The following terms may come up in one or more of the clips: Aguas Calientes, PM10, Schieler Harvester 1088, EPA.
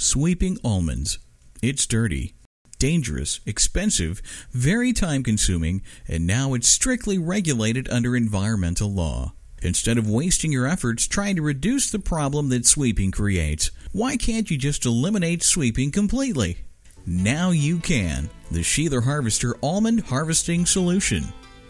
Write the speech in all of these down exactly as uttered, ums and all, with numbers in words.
sweeping almonds. It's dirty, dangerous, expensive, very time-consuming, and now it's strictly regulated under environmental law. Instead of wasting your efforts trying to reduce the problem that sweeping creates, why can't you just eliminate sweeping completely? Now you can. The Schieler Harvester Almond Harvesting Solution.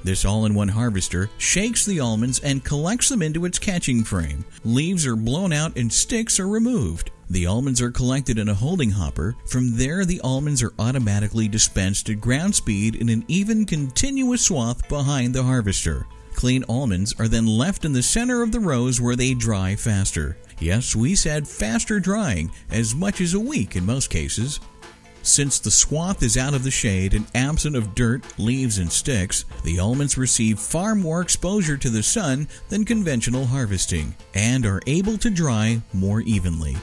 This all-in-one harvester shakes the almonds and collects them into its catching frame. Leaves are blown out and sticks are removed. The almonds are collected in a holding hopper. From there, the almonds are automatically dispensed at ground speed in an even, continuous swath behind the harvester. Clean almonds are then left in the center of the rows where they dry faster. Yes, we said faster drying, as much as a week in most cases. Since the swath is out of the shade and absent of dirt, leaves, and sticks, the almonds receive far more exposure to the sun than conventional harvesting and are able to dry more evenly.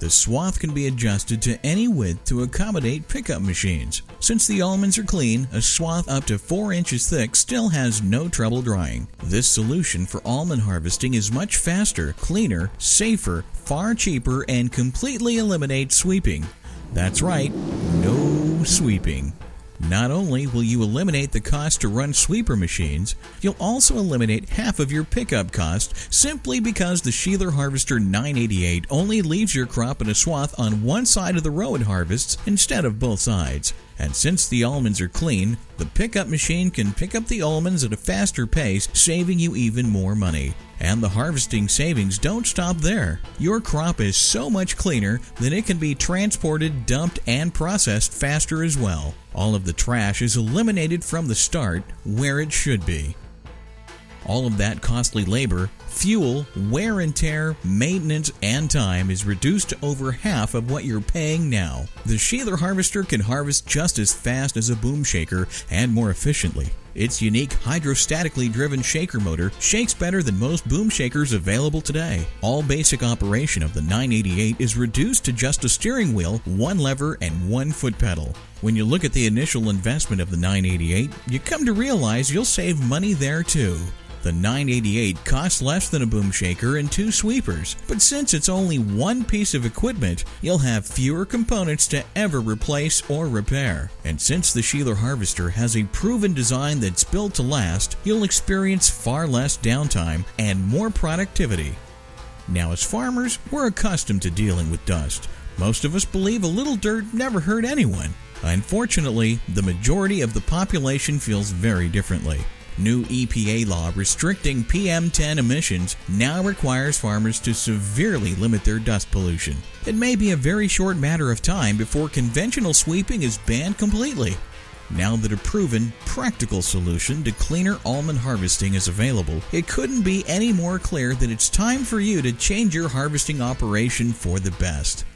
The swath can be adjusted to any width to accommodate pickup machines. Since the almonds are clean, a swath up to four inches thick still has no trouble drying. This solution for almond harvesting is much faster, cleaner, safer, far cheaper, and completely eliminates sweeping. That's right, no sweeping. Not only will you eliminate the cost to run sweeper machines, you'll also eliminate half of your pickup cost simply because the Schieler Harvester nine eighty-eight only leaves your crop in a swath on one side of the row it harvests instead of both sides. And since the almonds are clean, the pickup machine can pick up the almonds at a faster pace, saving you even more money. And the harvesting savings don't stop there. Your crop is so much cleaner that it can be transported, dumped, and processed faster as well. All of the trash is eliminated from the start where it should be. All of that costly labor, fuel, wear and tear, maintenance, and time is reduced to over half of what you're paying now. The Schieler Harvester can harvest just as fast as a boom shaker and more efficiently. Its unique hydrostatically driven shaker motor shakes better than most boom shakers available today. All basic operation of the nine eighty-eight is reduced to just a steering wheel, one lever, and one foot pedal. When you look at the initial investment of the nine eighty-eight, you come to realize you'll save money there too. The nine eighty-eight costs less than a boom shaker and two sweepers, but since it's only one piece of equipment, you'll have fewer components to ever replace or repair. And since the Schieler Harvester has a proven design that's built to last, you'll experience far less downtime and more productivity. Now, as farmers, we're accustomed to dealing with dust. Most of us believe a little dirt never hurt anyone. Unfortunately, the majority of the population feels very differently. New E P A law restricting P M ten emissions now requires farmers to severely limit their dust pollution. It may be a very short matter of time before conventional sweeping is banned completely. Now that a proven, practical solution to cleaner almond harvesting is available, it couldn't be any more clear that it's time for you to change your harvesting operation for the best.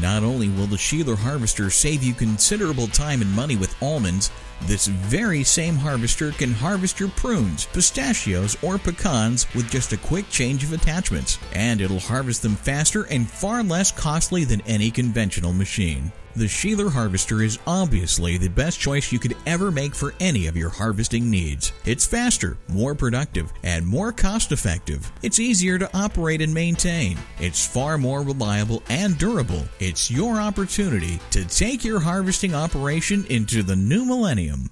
Not only will the Schieler Harvester save you considerable time and money with almonds, this very same harvester can harvest your prunes, pistachios, or pecans with just a quick change of attachments, and it'll harvest them faster and far less costly than any conventional machine. The Schieler Harvester is obviously the best choice you could ever make for any of your harvesting needs. It's faster, more productive, and more cost-effective. It's easier to operate and maintain. It's far more reliable and durable. It's your opportunity to take your harvesting operation into the new millennium.